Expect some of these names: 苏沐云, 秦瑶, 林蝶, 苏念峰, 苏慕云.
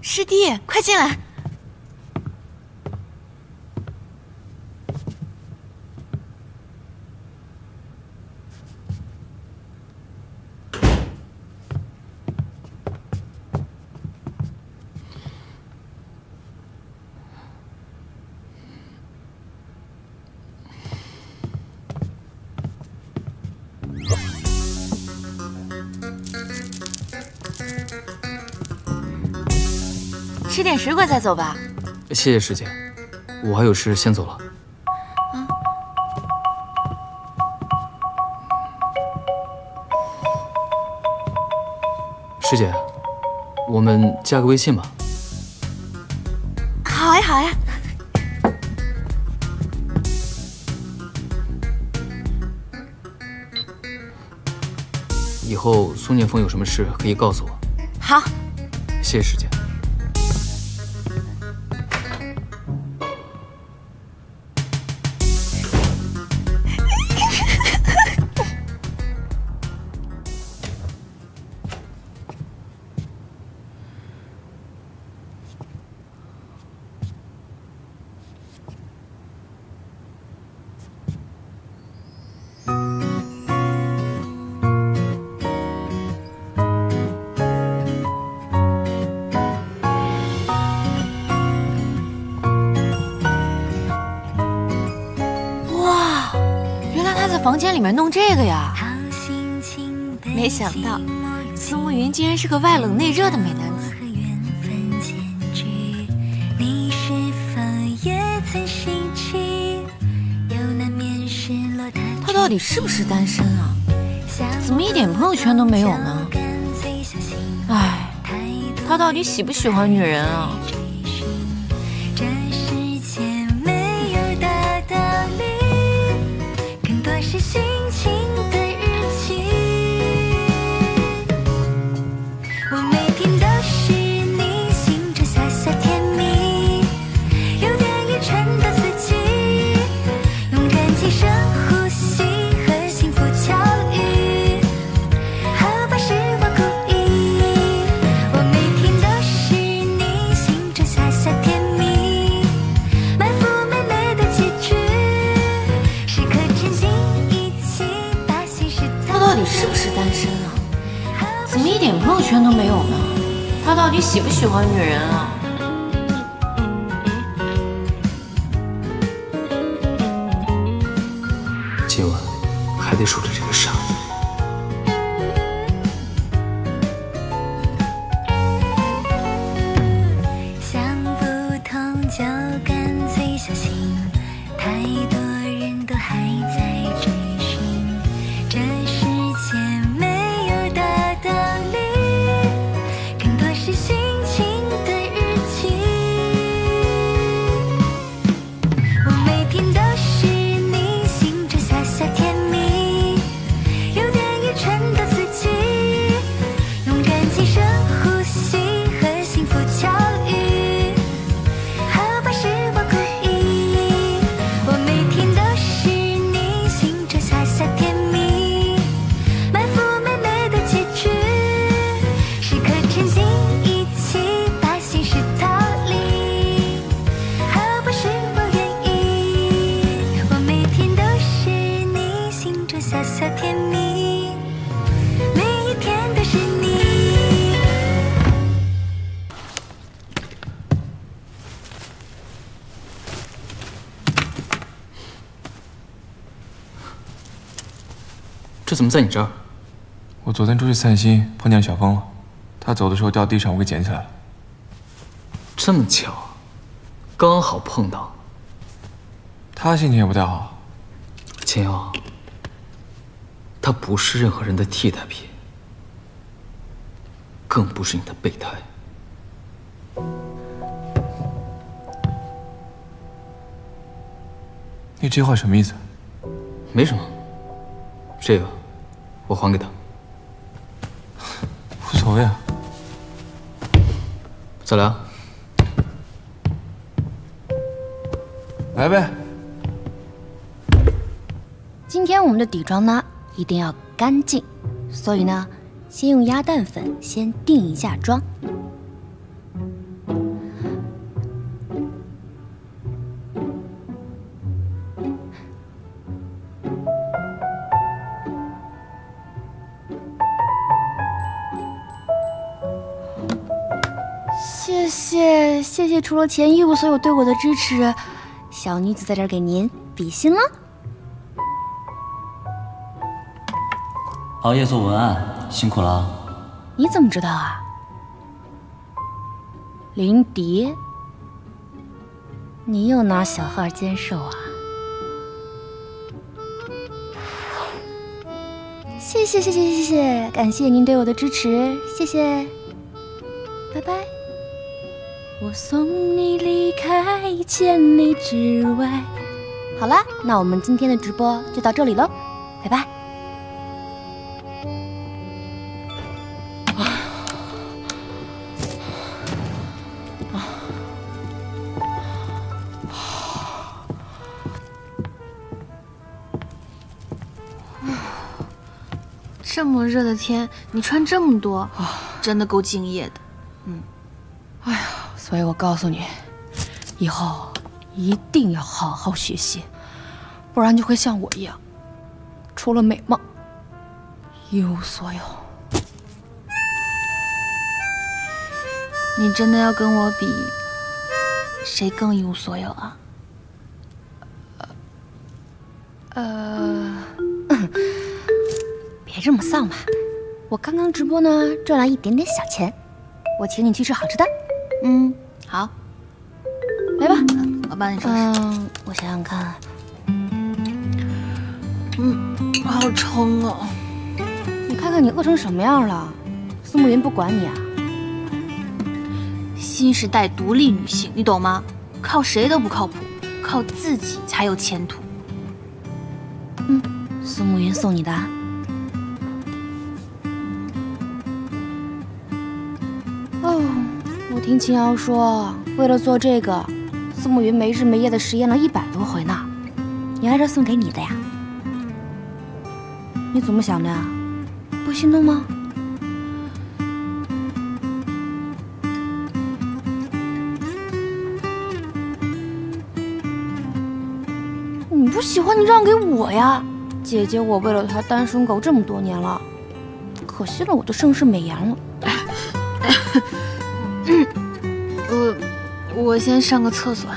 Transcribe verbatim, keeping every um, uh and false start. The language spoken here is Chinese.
师弟，快进来。吃点水果再走吧。谢谢师姐，我还有事先走了。 师姐，我们加个微信吧。好呀，好呀。以后苏念峰有什么事可以告诉我。好，谢谢师姐。房间里面弄这个呀，没想到苏沐云竟然是个外冷内热的美男子。他到底是不是单身啊？怎么一点朋友圈都没有呢？哎，他到底喜不喜欢女人啊？ 你喜不喜欢女人啊？今晚还得守着这个傻子。想不通就干脆小心，太多人都还在追寻，这世界没有大道理。 是心情的日记，我每天都是你心中傻傻甜蜜，有点愚蠢的自己，勇敢轻声呼吸和幸福巧遇，好吧是我故意，我每天都是你心中傻傻甜蜜，满腹美美的结局，时刻沉浸。 这怎么在你这儿？我昨天出去散心，碰见小峰了。他走的时候掉地上，我给捡起来了。这么巧，刚好碰到。他心情也不太好。秦瑶，他不是任何人的替代品，更不是你的备胎。你这话什么意思？没什么。这个。 我还给他，无所谓啊。再来啊，来呗。今天我们的底妆呢一定要干净，所以呢，先用鸭蛋粉先定一下妆。谢谢谢，除了钱一无所有对我的支持，小女子在这儿给您比心了。熬夜做文案，辛苦了啊。你怎么知道啊？林蝶，你又拿小号监视我啊？谢谢谢谢谢谢，感谢您对我的支持，谢谢，拜拜。 我送你离开千里之外。好啦，那我们今天的直播就到这里喽，拜拜。这么热的天，你穿这么多，真的够敬业的。嗯，哎呀。 所以我告诉你，以后一定要好好学习，不然就会像我一样，除了美貌一无所有。你真的要跟我比，谁更一无所有啊？呃，别这么丧吧。我刚刚直播呢，赚了一点点小钱，我请你去吃好吃的。 嗯，好，来吧，我帮你收拾。嗯，我想想看，嗯，我好撑啊！你看看你饿成什么样了？苏慕云不管你啊？新时代独立女性，你懂吗？靠谁都不靠谱，靠自己才有前途。嗯，苏慕云送你的。 听秦瑶说，为了做这个，苏慕云没日没夜的实验了一百多回呢。原来是送给你的呀？你怎么想的呀？不心动吗？你不喜欢，你让给我呀！姐姐，我为了他单身狗这么多年了，可惜了我的盛世美颜了。我先上个厕所。